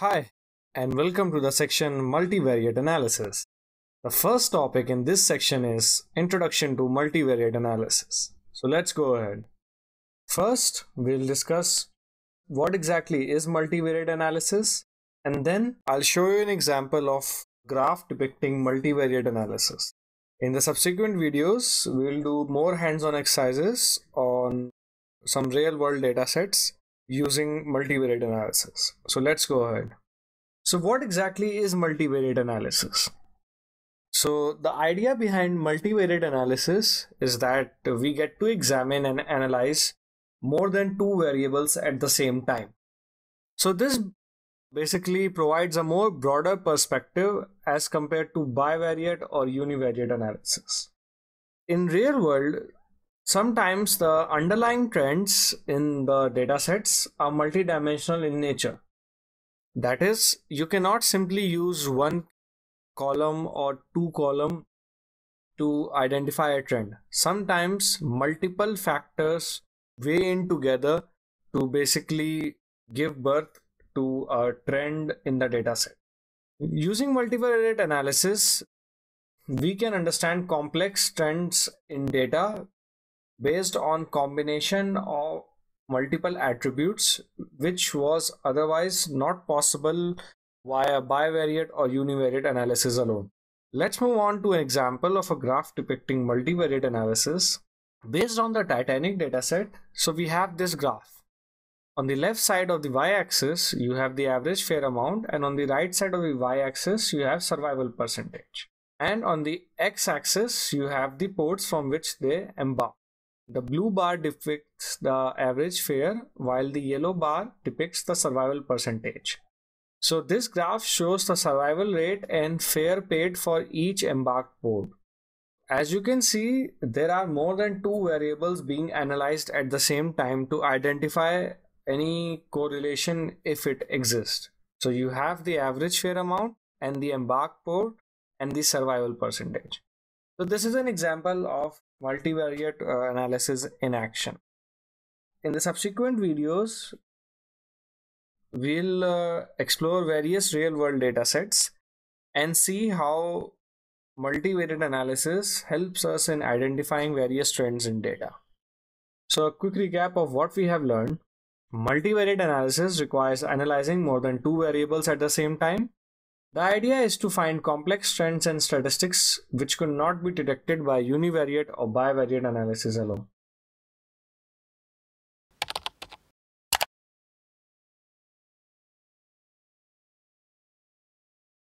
Hi, and welcome to the section Multivariate Analysis. The first topic in this section is Introduction to Multivariate Analysis. So let's go ahead. First, we'll discuss what exactly is multivariate analysis, and then I'll show you an example of graph depicting multivariate analysis. In the subsequent videos, we'll do more hands-on exercises on some real-world datasets using multivariate analysis. So let's go ahead. So what exactly is multivariate analysis? So the idea behind multivariate analysis is that we get to examine and analyze more than two variables at the same time. So this basically provides a more broader perspective as compared to bivariate or univariate analysis. In real world, sometimes the underlying trends in the datasets are multidimensional in nature. That is, you cannot simply use one column or two columns to identify a trend. Sometimes multiple factors weigh in together to basically give birth to a trend in the dataset. Using multivariate analysis, we can understand complex trends in data based on combination of multiple attributes, which was otherwise not possible via bivariate or univariate analysis alone. Let's move on to an example of a graph depicting multivariate analysis based on the Titanic dataset. So we have this graph. On the left side of the y-axis, you have the average fare amount, and on the right side of the y-axis, you have survival percentage. And on the x-axis, you have the ports from which they embark. The blue bar depicts the average fare, while the yellow bar depicts the survival percentage. So this graph shows the survival rate and fare paid for each embarked port. As you can see, there are more than two variables being analyzed at the same time to identify any correlation if it exists. So you have the average fare amount and the embarked port and the survival percentage. So this is an example of multivariate analysis in action. In the subsequent videos, we'll explore various real-world datasets and see how multivariate analysis helps us in identifying various trends in data. So a quick recap of what we have learned. Multivariate analysis requires analyzing more than two variables at the same time. The idea is to find complex trends and statistics which could not be detected by univariate or bivariate analysis alone.